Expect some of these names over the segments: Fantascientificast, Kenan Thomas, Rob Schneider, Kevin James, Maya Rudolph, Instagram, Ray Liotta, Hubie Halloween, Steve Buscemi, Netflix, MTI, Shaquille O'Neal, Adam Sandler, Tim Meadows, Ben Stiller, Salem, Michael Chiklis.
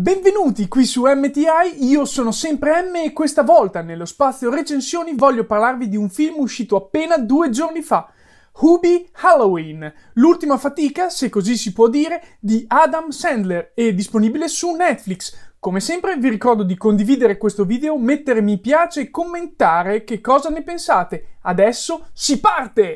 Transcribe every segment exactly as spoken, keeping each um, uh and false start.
Benvenuti qui su M T I, io sono sempre M e questa volta nello spazio recensioni voglio parlarvi di un film uscito appena due giorni fa, Hubie Halloween, l'ultima fatica, se così si può dire, di Adam Sandler, è disponibile su Netflix. Come sempre vi ricordo di condividere questo video, mettere mi piace e commentare che cosa ne pensate. Adesso si parte!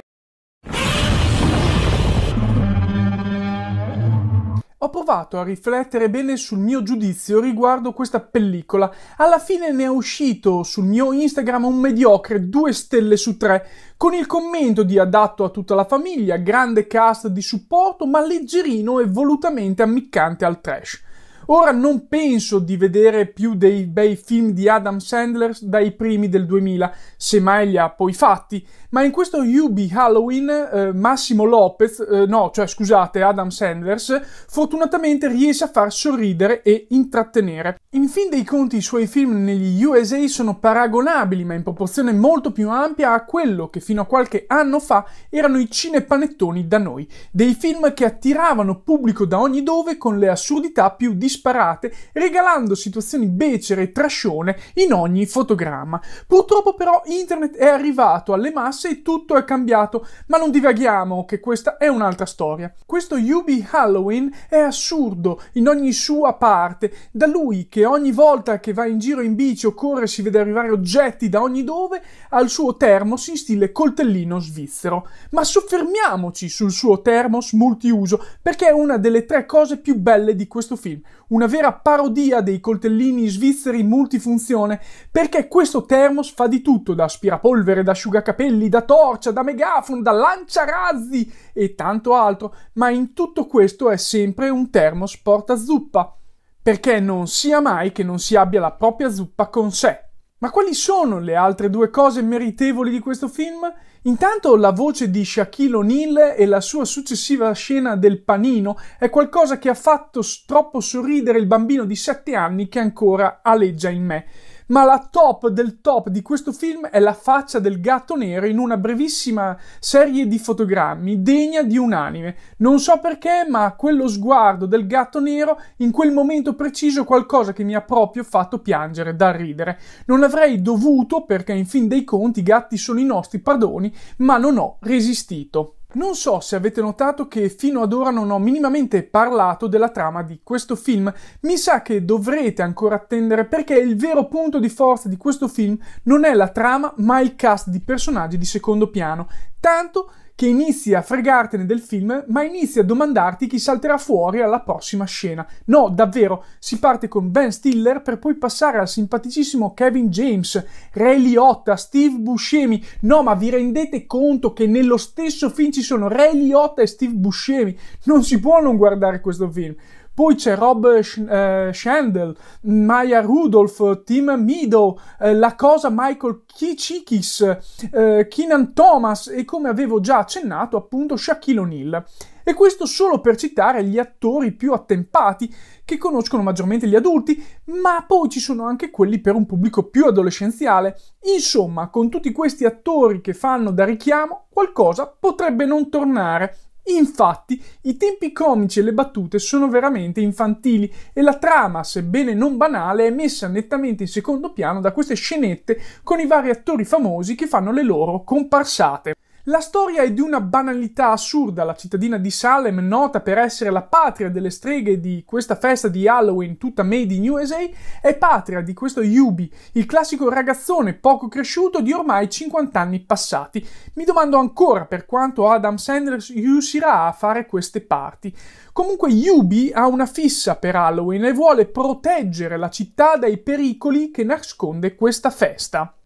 Ho provato a riflettere bene sul mio giudizio riguardo questa pellicola. Alla fine ne è uscito sul mio Instagram un mediocre due stelle su tre, con il commento di adatto a tutta la famiglia, grande cast di supporto, ma leggerino e volutamente ammiccante al trash. Ora non penso di vedere più dei bei film di Adam Sandler dai primi del duemila, semmai li ha poi fatti, ma in questo Hubie Halloween eh, Massimo Lopez, eh, no, cioè scusate, Adam Sandler, fortunatamente riesce a far sorridere e intrattenere. In fin dei conti i suoi film negli U S A sono paragonabili, ma in proporzione molto più ampia a quello che fino a qualche anno fa erano i cinepanettoni da noi, dei film che attiravano pubblico da ogni dove con le assurdità più disparate. Sparate, regalando situazioni becere e trascione in ogni fotogramma. Purtroppo però internet è arrivato alle masse e tutto è cambiato, ma non divaghiamo che questa è un'altra storia. Questo Hubie Halloween è assurdo in ogni sua parte, da lui che ogni volta che va in giro in bici o corre si vede arrivare oggetti da ogni dove, al suo termos in stile coltellino svizzero. Ma soffermiamoci sul suo termos multiuso, perché è una delle tre cose più belle di questo film. Una vera parodia dei coltellini svizzeri multifunzione, perché questo termos fa di tutto, da aspirapolvere, da asciugacapelli, da torcia, da megafono, da lanciarazzi e tanto altro, ma in tutto questo è sempre un termos portazuppa, perché non sia mai che non si abbia la propria zuppa con sé. Ma quali sono le altre due cose meritevoli di questo film? Intanto la voce di Shaquille O'Neal e la sua successiva scena del panino è qualcosa che ha fatto troppo sorridere il bambino di sette anni che ancora aleggia in me. Ma la top del top di questo film è la faccia del gatto nero in una brevissima serie di fotogrammi degna di un anime. Non so perché, ma quello sguardo del gatto nero in quel momento preciso è qualcosa che mi ha proprio fatto piangere da ridere. Non avrei dovuto, perché in fin dei conti i gatti sono i nostri padroni, ma non ho resistito. Non so se avete notato che fino ad ora non ho minimamente parlato della trama di questo film. Mi sa che dovrete ancora attendere, perché il vero punto di forza di questo film non è la trama ma il cast di personaggi di secondo piano, tanto che inizi a fregartene del film, ma inizi a domandarti chi salterà fuori alla prossima scena. No, davvero, si parte con Ben Stiller per poi passare al simpaticissimo Kevin James, Ray Liotta, Steve Buscemi. No, ma vi rendete conto che nello stesso film ci sono Ray Liotta e Steve Buscemi? Non si può non guardare questo film. Poi c'è Rob Schneider, Maya Rudolph, Tim Meadows, eh, la cosa Michael Chiklis, eh, Kenan Thomas e, come avevo già accennato, appunto Shaquille O'Neal. E questo solo per citare gli attori più attempati che conoscono maggiormente gli adulti, ma poi ci sono anche quelli per un pubblico più adolescenziale. Insomma, con tutti questi attori che fanno da richiamo, qualcosa potrebbe non tornare. Infatti, i tempi comici e le battute sono veramente infantili e la trama, sebbene non banale, è messa nettamente in secondo piano da queste scenette con i vari attori famosi che fanno le loro comparsate. La storia è di una banalità assurda. La cittadina di Salem, nota per essere la patria delle streghe di questa festa di Halloween tutta made in U S A, è patria di questo Hubie, il classico ragazzone poco cresciuto di ormai cinquanta anni passati. Mi domando ancora per quanto Adam Sandler riuscirà a fare queste parti. Comunque Hubie ha una fissa per Halloween e vuole proteggere la città dai pericoli che nasconde questa festa.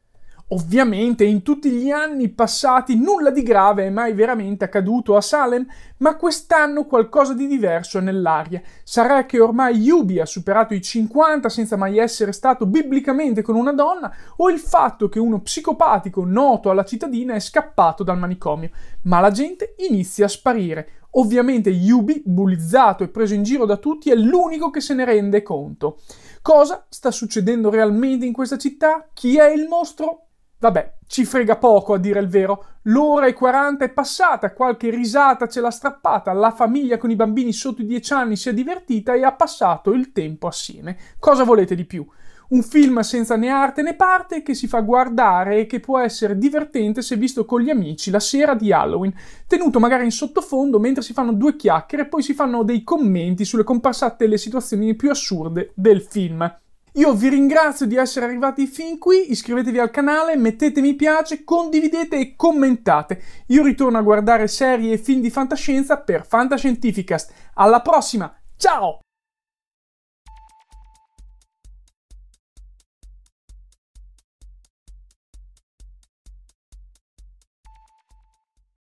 Ovviamente in tutti gli anni passati nulla di grave è mai veramente accaduto a Salem, ma quest'anno qualcosa di diverso è nell'aria. Sarà che ormai Hubie ha superato i cinquanta senza mai essere stato biblicamente con una donna, o il fatto che uno psicopatico noto alla cittadina è scappato dal manicomio, ma la gente inizia a sparire. Ovviamente Hubie, bullizzato e preso in giro da tutti, è l'unico che se ne rende conto. Cosa sta succedendo realmente in questa città? Chi è il mostro? Vabbè, ci frega poco a dire il vero, l'ora e quaranta è passata, qualche risata ce l'ha strappata, la famiglia con i bambini sotto i dieci anni si è divertita e ha passato il tempo assieme. Cosa volete di più? Un film senza né arte né parte che si fa guardare e che può essere divertente se visto con gli amici la sera di Halloween, tenuto magari in sottofondo mentre si fanno due chiacchiere e poi si fanno dei commenti sulle comparsate e le situazioni più assurde del film. Io vi ringrazio di essere arrivati fin qui, iscrivetevi al canale, mettete mi piace, condividete e commentate. Io ritorno a guardare serie e film di fantascienza per Fantascientificast. Alla prossima, ciao!